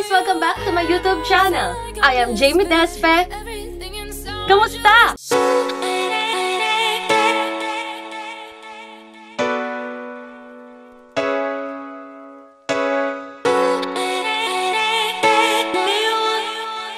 guys! Welcome back to my YouTube channel! I am Jamie Despe! Kamusta?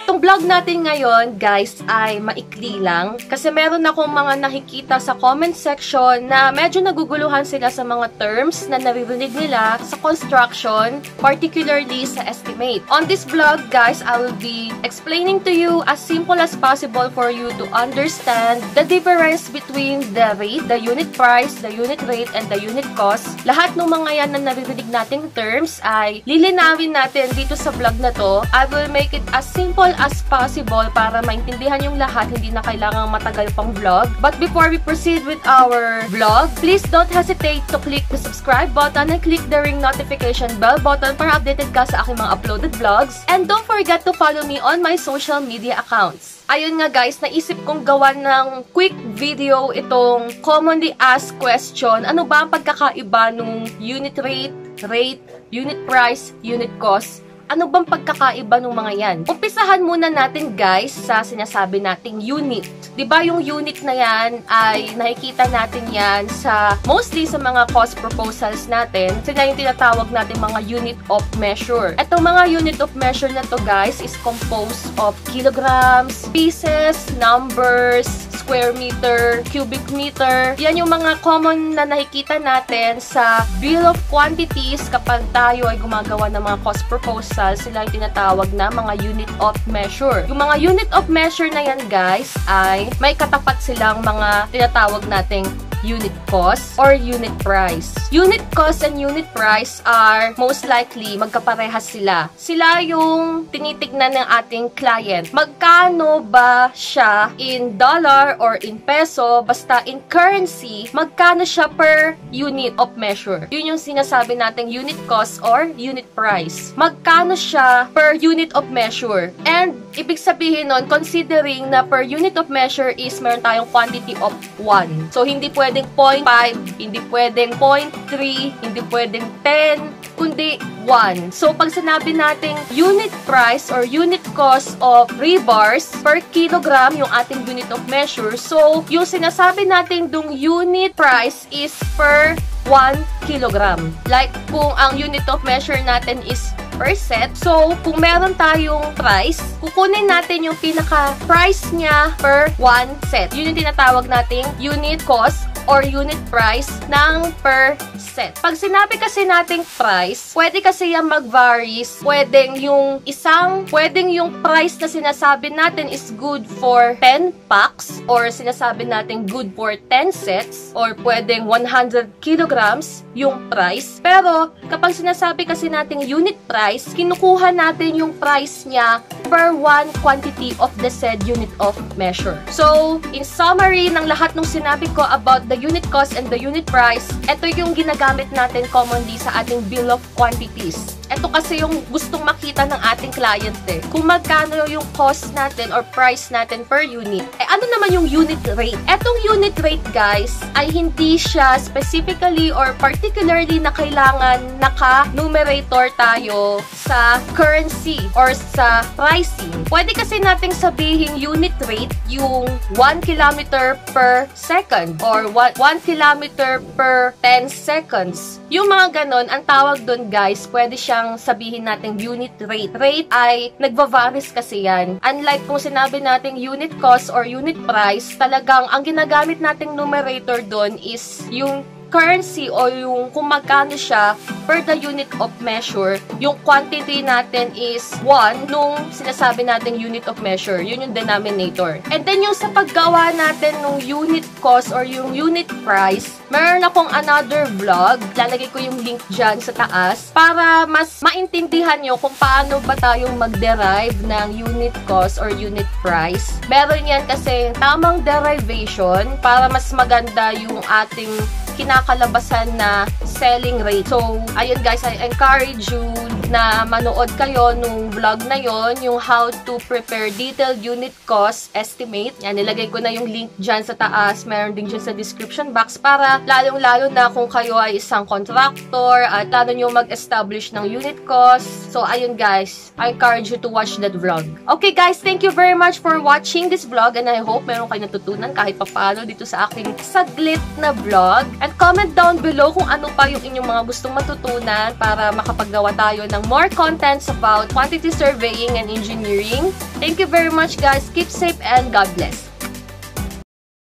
Itong vlog natin ngayon, guys, ay maikli lang. Kasi meron akong mga nakikita sa comment section na medyo naguguluhan sila sa mga terms na naririnig nila sa construction, particularly sa estimate. On this vlog, guys, I will be explaining to you as simple as possible for you to understand the difference between the rate, the unit price, the unit rate, and the unit cost. Lahat ng mga yan na naririnig nating terms ay lilinawin natin dito sa vlog na to. I will make it as simple as possible para maintindihan yung lahat, hindi na kailangang matagal pang vlog. But before we proceed with our vlog, please don't hesitate to click the subscribe button and click the ring notification bell button para updated ka sa aking mga uploaded vlogs. And don't forget to follow me on my social media accounts. Ayun nga guys, naisip kong gawa ng quick video itong commonly asked question. Ano ba ang pagkakaiba nung unit rate, unit price, unit cost? Ano bang pagkakaiba ng mga yan? Umpisahan muna natin guys sa sinasabi nating unit. 'Di ba yung unit na yan ay nakikita natin yan sa mostly sa mga cost proposals natin. Sila yung tinatawag natin mga unit of measure. Itong mga unit of measure na to guys is composed of kilograms, pieces, numbers, square meter, cubic meter. Yan yung mga common na nakikita natin sa bill of quantities kapag tayo ay gumagawa ng mga cost proposals. Sila yung tinatawag na mga unit of measure. Yung mga unit of measure na yan guys ay may katapat silang mga tinatawag nating unit cost or unit price. Unit cost and unit price are most likely magkaparehas sila. Sila yung tinitignan ng ating client. Magkano ba siya in dollar or in peso, basta in currency, magkano siya per unit of measure. Yun yung sinasabi nating unit cost or unit price. Magkano siya per unit of measure. And ibig sabihin nun, considering na per unit of measure is meron tayong quantity of 1. So, hindi pwedeng 0.5, hindi pwedeng 0.3, hindi pwedeng 10, kundi 1. So, pag sinabi natin unit price or unit cost of rebars per kilogram yung ating unit of measure, so, yung sinasabi natin dung unit price is per 1 kilogram. Like, kung ang unit of measure natin is per set. So, kung meron tayong price, kukunin natin yung pinaka-price niya per 1 set. Yun yung tinatawag nating unit cost or unit price ng per set. Pag sinabi kasi nating price, pwede kasi yung mag-varies. Pwedeng yung price na sinasabi natin is good for 10 packs or sinasabi natin good for 10 sets or pwedeng 100 kilograms yung price. Pero kapag sinasabi kasi nating unit price, kinukuha natin yung price niya per 1 quantity of the said unit of measure. So, in summary ng lahat ng sinabi ko about the unit cost and the unit price, ito yung ginagamit natin commonly sa ating bill of quantities. Ito kasi yung gustong makita ng ating client eh. Kung magkano yung cost natin or price natin per unit. Eh ano naman yung unit rate? Etong unit rate guys ay hindi siya specifically or particularly na kailangan naka-numerator tayo sa currency or sa pricing. Pwede kasi nating sabihin unit rate yung 1 kilometer per second or 1 kilometer per 10 seconds. Yung mga ganon, ang tawag dun guys, pwede siya sabihin natin unit rate. Rate ay nagvavaries kasi yan. Unlike kung sinabi natin unit cost or unit price, talagang ang ginagamit nating numerator doon is yung currency o yung kung magkano siya per the unit of measure. Yung quantity natin is 1 nung sinasabi natin unit of measure. Yun yung denominator. And then yung sa paggawa natin nung unit cost or yung unit price, meron akong another vlog. Lalagay ko yung link dyan sa taas para mas maintindihan nyo kung paano ba tayong mag-derive ng unit cost or unit price. Meron yan kasi tamang derivation para mas maganda yung ating kinakalabasan na selling rate. So, ayun guys, I encourage you na manood kayo nung vlog na yon, yung how to prepare detailed unit cost estimate. Yan, nilagay ko na yung link dyan sa taas. Meron din dyan sa description box para lalong-lalo na kung kayo ay isang contractor at plano nyo mag-establish ng unit cost. So, ayun guys, I encourage you to watch that vlog. Okay guys, thank you very much for watching this vlog and I hope meron kayo natutunan kahit papano dito sa aking saglit na vlog. And comment down below kung ano pa yung inyong mga gustong matutunan para makapaggawa tayo ng more contents about quantity surveying and engineering. Thank you very much guys. Keep safe and God bless.